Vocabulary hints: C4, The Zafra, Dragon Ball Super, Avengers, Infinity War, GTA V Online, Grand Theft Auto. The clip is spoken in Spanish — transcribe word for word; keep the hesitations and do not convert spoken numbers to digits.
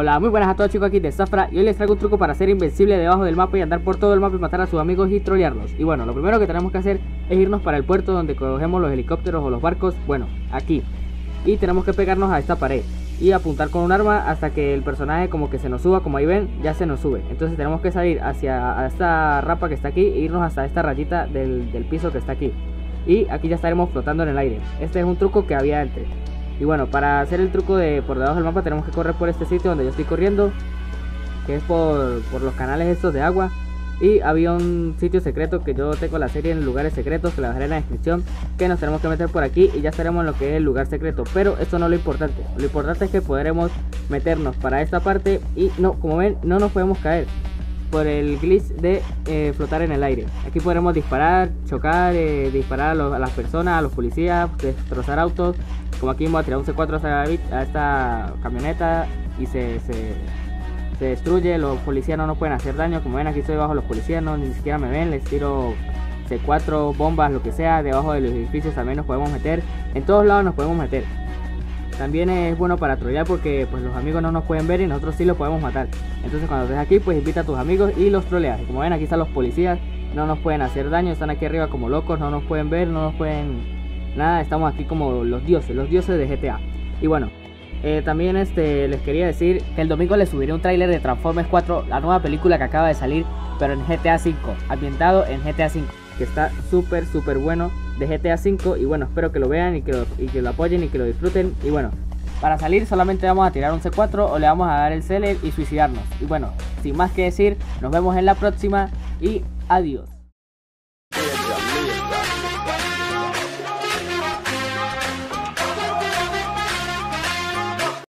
Hola, muy buenas a todos chicos, aquí de Zafra, y hoy les traigo un truco para ser invencible debajo del mapa y andar por todo el mapa y matar a sus amigos y trolearlos. Y bueno, lo primero que tenemos que hacer es irnos para el puerto donde cogemos los helicópteros o los barcos, bueno, aquí. Y tenemos que pegarnos a esta pared y apuntar con un arma hasta que el personaje como que se nos suba, como ahí ven, ya se nos sube. Entonces tenemos que salir hacia esta rampa que está aquí e irnos hasta esta rayita del, del piso que está aquí. Y aquí ya estaremos flotando en el aire. Este es un truco que había antes. Y bueno, para hacer el truco de por debajo del mapa tenemos que correr por este sitio donde yo estoy corriendo, que es por, por los canales estos de agua. Y había un sitio secreto que yo tengo la serie en lugares secretos, que la dejaré en la descripción, que nos tenemos que meter por aquí y ya estaremos en lo que es el lugar secreto. Pero esto no es lo importante, lo importante es que podremos meternos para esta parte y no, como ven, no nos podemos caer por el glitch de eh, flotar en el aire. Aquí podremos disparar, chocar, eh, disparar a, los, a las personas, a los policías, destrozar autos. Como aquí vamos a tirar un C cuatro a esta camioneta y se, se, se destruye. Los policías no nos pueden hacer daño. Como ven, aquí estoy debajo de los policías, no, ni siquiera me ven. Les tiro C cuatro, bombas, lo que sea. Debajo de los edificios también nos podemos meter. En todos lados nos podemos meter. También es bueno para trollear porque pues los amigos no nos pueden ver y nosotros sí los podemos matar. Entonces cuando estés aquí, pues invita a tus amigos y los troleas. Como ven, aquí están los policías, no nos pueden hacer daño. Están aquí arriba como locos, no nos pueden ver, no nos pueden... nada, estamos aquí como los dioses, los dioses de G T A. Y bueno, eh, también este, les quería decir que el domingo les subiré un tráiler de Transformers cuatro, la nueva película que acaba de salir, pero en G T A cinco, ambientado en G T A cinco, que está súper súper bueno, de G T A cinco. Y bueno, espero que lo vean y que lo, y que lo apoyen y que lo disfruten. Y bueno, para salir solamente vamos a tirar un C cuatro o le vamos a dar el seller y suicidarnos. Y bueno, sin más que decir, nos vemos en la próxima y adiós.